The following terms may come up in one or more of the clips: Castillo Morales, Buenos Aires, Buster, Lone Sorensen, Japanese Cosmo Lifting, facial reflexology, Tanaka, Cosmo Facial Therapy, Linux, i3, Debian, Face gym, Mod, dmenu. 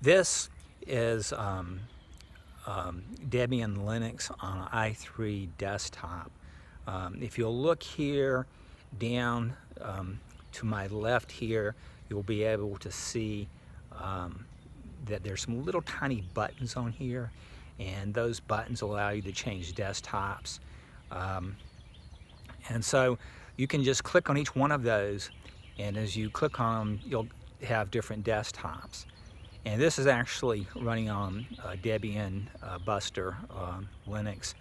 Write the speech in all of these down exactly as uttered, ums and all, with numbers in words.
This is um, um, Debian Linux on an i three desktop. Um, if you'll look here down um, to my left here, you'll be able to see um, that there's some little tiny buttons on here, and those buttons allow you to change desktops. Um, and so you can just click on each one of those, and as you click on them, you'll have different desktops. And this is actually running on uh, Debian uh, Buster uh, Linux.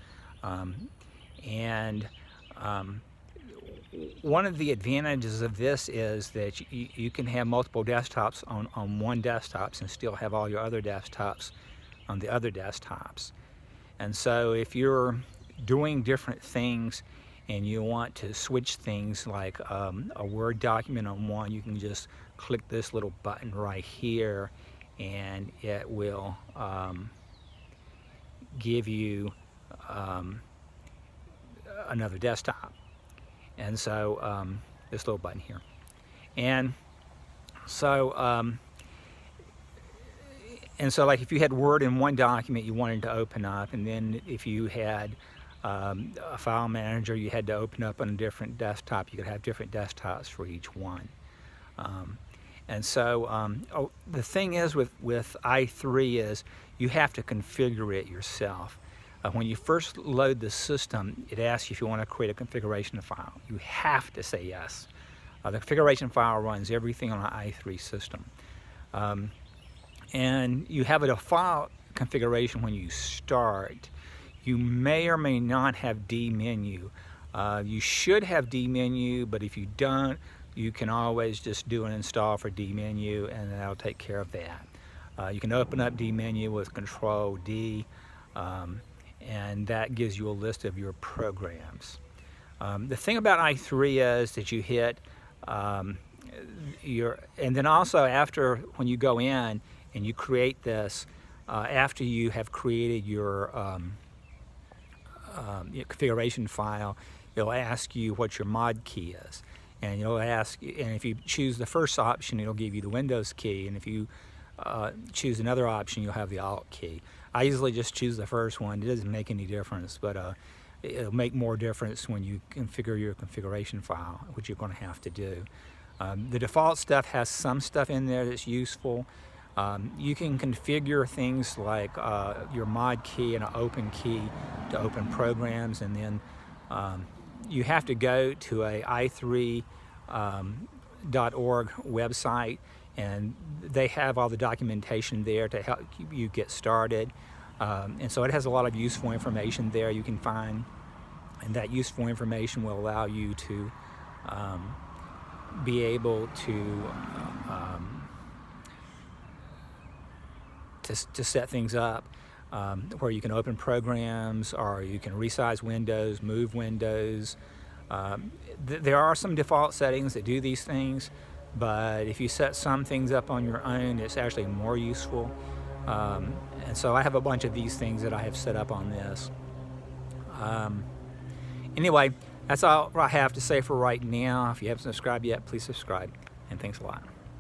Um, and um, one of the advantages of this is that you, you can have multiple desktops on, on one desktop and still have all your other desktops on the other desktops. And so if you're doing different things and you want to switch things, like um, a Word document on one, you can just click this little button right here, and it will um, give you um, another desktop. And so um, this little button here. And so um, and so like if you had Word in one document you wanted to open up, and then if you had um, a file manager you had to open up on a different desktop, you could have different desktops for each one. Um, and so um, oh, the thing is with, with i three is you have to configure it yourself. Uh, when you first load the system, it asks you if you want to create a configuration file. You have to say yes. Uh, the configuration file runs everything on an i three system. Um, and you have a default configuration when you start. You may or may not have dmenu. Uh, you should have dmenu, but if you don't, you can always just do an install for dmenu, and that'll take care of that. Uh, you can open up dmenu with Control D. Um, and that gives you a list of your programs. Um, the thing about i three is that you hit um, your, and then also after, when you go in and you create this, uh, after you have created your, um, um, your configuration file, it'll ask you what your mod key is. And it'll ask, and if you choose the first option, it'll give you the Windows key, and if you Uh, choose another option, you'll have the Alt key. I usually just choose the first one. It doesn't make any difference, but uh, it'll make more difference when you configure your configuration file, which you're going to have to do. Um, the default stuff has some stuff in there that's useful. Um, you can configure things like uh, your mod key and an open key to open programs, and then um, you have to go to a i three dot org website, and they have all the documentation there to help you get started. Um, and so it has a lot of useful information there you can find, and that useful information will allow you to um, be able to, um, to, to set things up um, where you can open programs, or you can resize windows, move windows. Um, th there are some default settings that do these things, but if you set some things up on your own, it's actually more useful. Um, and so I have a bunch of these things that I have set up on this. Um, anyway, that's all I have to say for right now. If you haven't subscribed yet, please subscribe, and thanks a lot.